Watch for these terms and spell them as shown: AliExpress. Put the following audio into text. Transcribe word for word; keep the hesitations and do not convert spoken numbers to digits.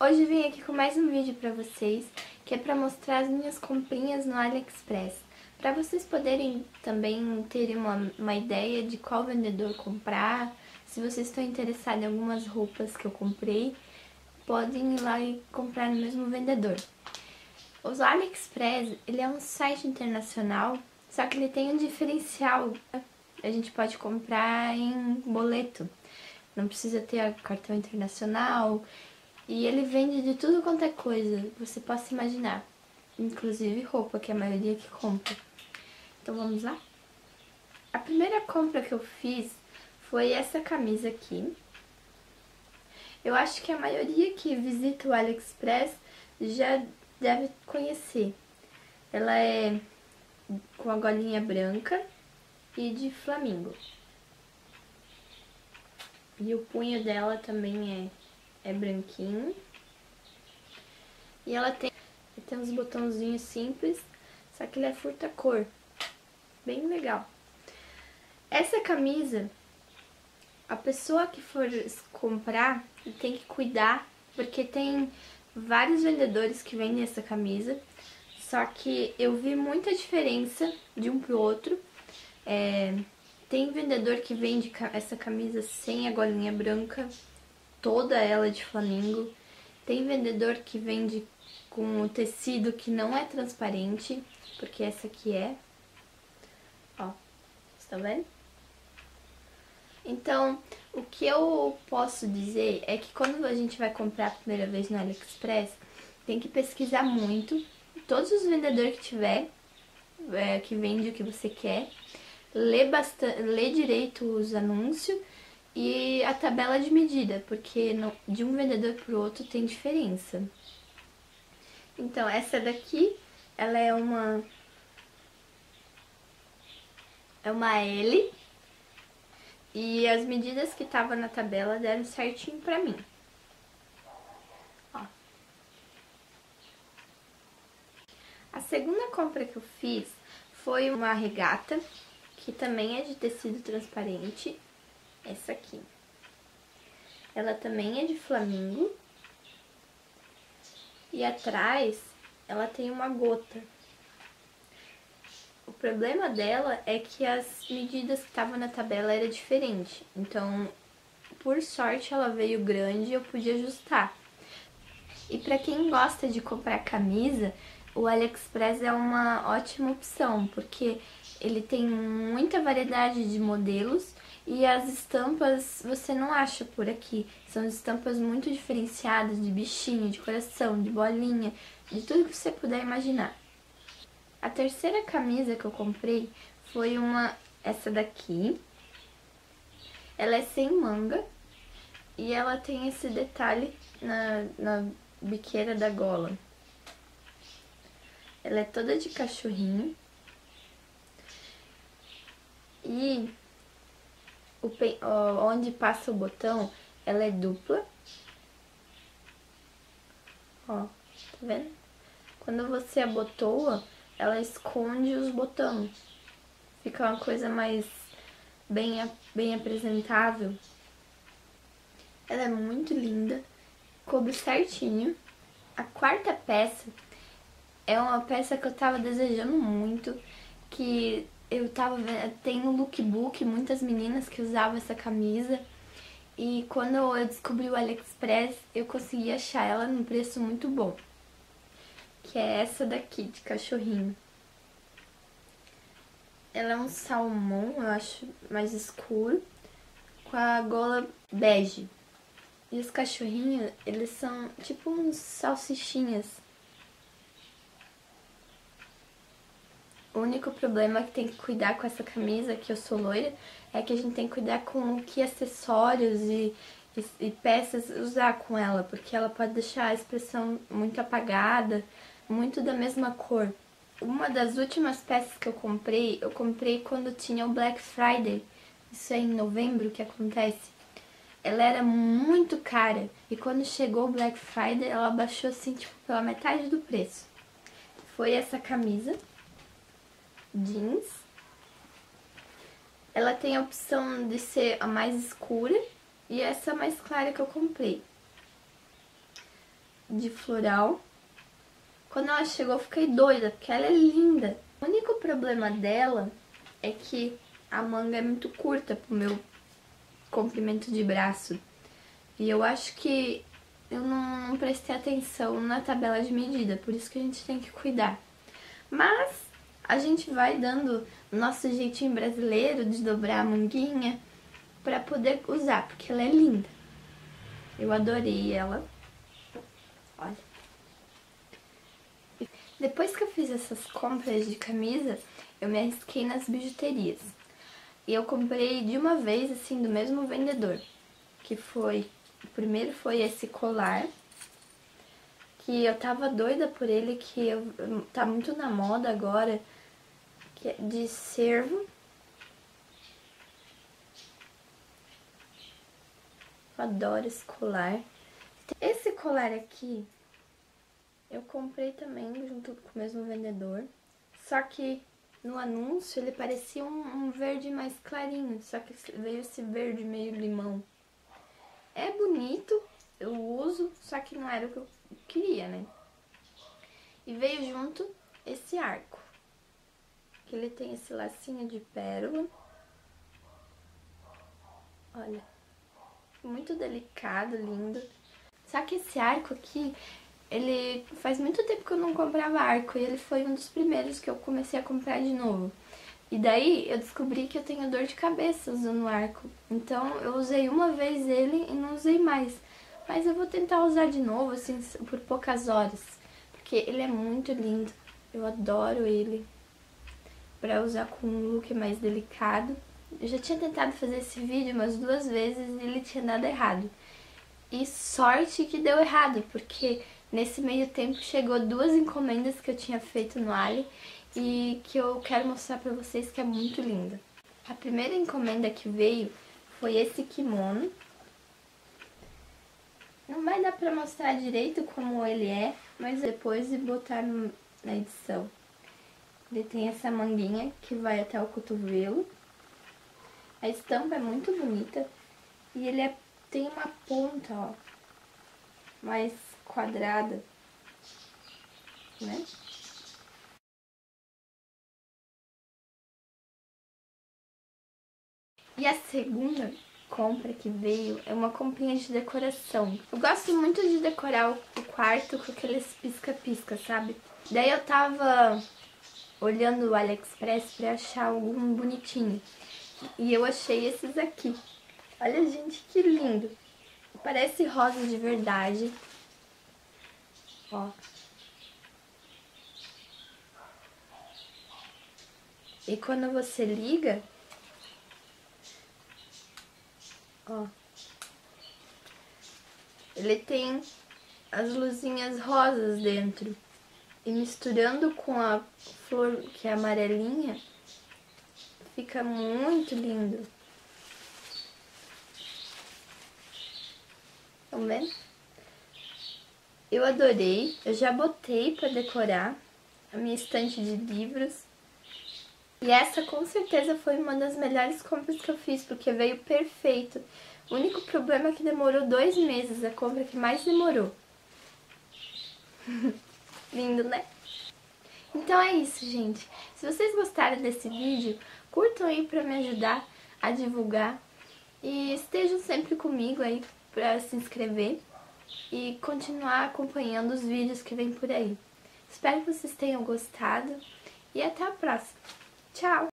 Hoje eu vim aqui com mais um vídeo pra vocês, que é pra mostrar as minhas comprinhas no AliExpress. Pra vocês poderem também terem uma, uma ideia de qual vendedor comprar, se vocês estão interessados em algumas roupas que eu comprei, podem ir lá e comprar no mesmo vendedor. O AliExpress, ele é um site internacional, só que ele tem um diferencial. A gente pode comprar em boleto, não precisa ter cartão internacional, e ele vende de tudo quanto é coisa você possa imaginar, inclusive roupa, que é a maioria que compra. Então vamos lá? A primeira compra que eu fiz foi essa camisa aqui. Eu acho que a maioria que visita o AliExpress já deve conhecer. Ela é com a golinha branca e de flamingo. E o punho dela também é, é branquinho. E ela tem, tem uns botãozinhos simples, só que ele é furta-cor. Bem legal. Essa camisa, a pessoa que for comprar tem que cuidar, porque tem vários vendedores que vendem essa camisa. Só que eu vi muita diferença de um pro outro. É, tem vendedor que vende essa camisa sem a golinha branca, toda ela de flamingo. Tem vendedor que vende com o tecido que não é transparente, porque essa aqui é. Ó, vocês estão vendo? Então, o que eu posso dizer é que quando a gente vai comprar a primeira vez no AliExpress, tem que pesquisar muito. Todos os vendedores que tiver, é, que vende o que você quer, lê bastante, lê direito os anúncios e a tabela de medida, porque não, de um vendedor para o outro tem diferença. Então, essa daqui, ela é uma é uma L, e as medidas que estavam na tabela deram certinho pra mim. Ó. A segunda compra que eu fiz foi uma regata, que também é de tecido transparente, essa aqui. Ela também é de flamingo. E atrás, ela tem uma gota. O problema dela é que as medidas que estavam na tabela eram diferentes. Então, por sorte, ela veio grande e eu podia ajustar. E pra quem gosta de comprar camisa, o AliExpress é uma ótima opção, porque ele tem muita variedade de modelos e as estampas você não acha por aqui. São estampas muito diferenciadas, de bichinho, de coração, de bolinha, de tudo que você puder imaginar. A terceira camisa que eu comprei foi uma, essa daqui. Ela é sem manga e ela tem esse detalhe na, na biqueira da gola. Ela é toda de cachorrinho. E o, onde passa o botão, ela é dupla. Ó, tá vendo? Quando você abotoa, ela esconde os botões. Fica uma coisa mais bem, bem apresentável. Ela é muito linda. Coube certinho. A quarta peça é uma peça que eu tava desejando muito, que eu tava vendo, tem um lookbook, muitas meninas que usavam essa camisa, e quando eu descobri o AliExpress, eu consegui achar ela num preço muito bom, que é essa daqui, de cachorrinho. Ela é um salmão, eu acho, mais escuro, com a gola bege. E os cachorrinhos, eles são tipo uns salsichinhas. O único problema que tem que cuidar com essa camisa, que eu sou loira, é que a gente tem que cuidar com que acessórios e, e, e peças usar com ela, porque ela pode deixar a expressão muito apagada, muito da mesma cor. Uma das últimas peças que eu comprei, eu comprei quando tinha o Black Friday, isso é em novembro que acontece. Ela era muito cara, e quando chegou o Black Friday, ela baixou assim, tipo, pela metade do preço. Foi essa camisa jeans. Ela tem a opção de ser a mais escura e essa mais clara que eu comprei. de floral. Quando ela chegou eu fiquei doida, porque ela é linda. O único problema dela é que a manga é muito curta pro meu comprimento de braço. E eu acho que eu não, não prestei atenção na tabela de medida, por isso que a gente tem que cuidar. Mas a gente vai dando nosso jeitinho brasileiro de dobrar a manguinha pra poder usar, porque ela é linda. Eu adorei ela. Olha. Depois que eu fiz essas compras de camisa, eu me arrisquei nas bijuterias. E eu comprei de uma vez, assim, do mesmo vendedor. Que foi... O primeiro foi esse colar, que eu tava doida por ele, que eu, tá muito na moda agora, que é de cervo. Eu adoro esse colar. Esse colar aqui... Eu comprei também junto com o mesmo vendedor, só que no anúncio ele parecia um, um verde mais clarinho, só que veio esse verde meio limão. É bonito, eu uso, só que não era o que eu queria, né? E veio junto esse arco, que ele tem esse lacinho de pérola. Olha, muito delicado, lindo. Só que esse arco aqui... Ele faz muito tempo que eu não comprava arco e ele foi um dos primeiros que eu comecei a comprar de novo. E daí eu descobri que eu tenho dor de cabeça usando arco. Então eu usei uma vez ele e não usei mais. Mas eu vou tentar usar de novo, assim, por poucas horas. Porque ele é muito lindo. Eu adoro ele. Pra usar com um look mais delicado. Eu já tinha tentado fazer esse vídeo umas duas vezes e ele tinha dado errado. E sorte que deu errado, porque... Nesse meio tempo chegou duas encomendas que eu tinha feito no Ali e que eu quero mostrar pra vocês que é muito linda. A primeira encomenda que veio foi esse kimono. Não vai dar pra mostrar direito como ele é, mas depois de botar na edição. Ele tem essa manguinha que vai até o cotovelo. A estampa é muito bonita e ele é, tem uma ponta, ó, mais quadrada, né? E a segunda compra que veio é uma comprinha de decoração. Eu gosto muito de decorar o quarto com aqueles pisca-pisca, sabe? Daí eu tava olhando o AliExpress pra achar algum bonitinho. E eu achei esses aqui. Olha, gente, que lindo! Parece rosa de verdade. Ó. E quando você liga, ó, ele tem as luzinhas rosas dentro. E misturando com a flor que é amarelinha, fica muito lindo. Estão vendo? Eu adorei, eu já botei pra decorar a minha estante de livros. E essa com certeza foi uma das melhores compras que eu fiz, porque veio perfeito. O único problema é que demorou dois meses, a compra que mais demorou. Lindo, né? Então é isso, gente. Se vocês gostaram desse vídeo, curtam aí pra me ajudar a divulgar. E estejam sempre comigo aí, para se inscrever e continuar acompanhando os vídeos que vem por aí. Espero que vocês tenham gostado e até a próxima. Tchau!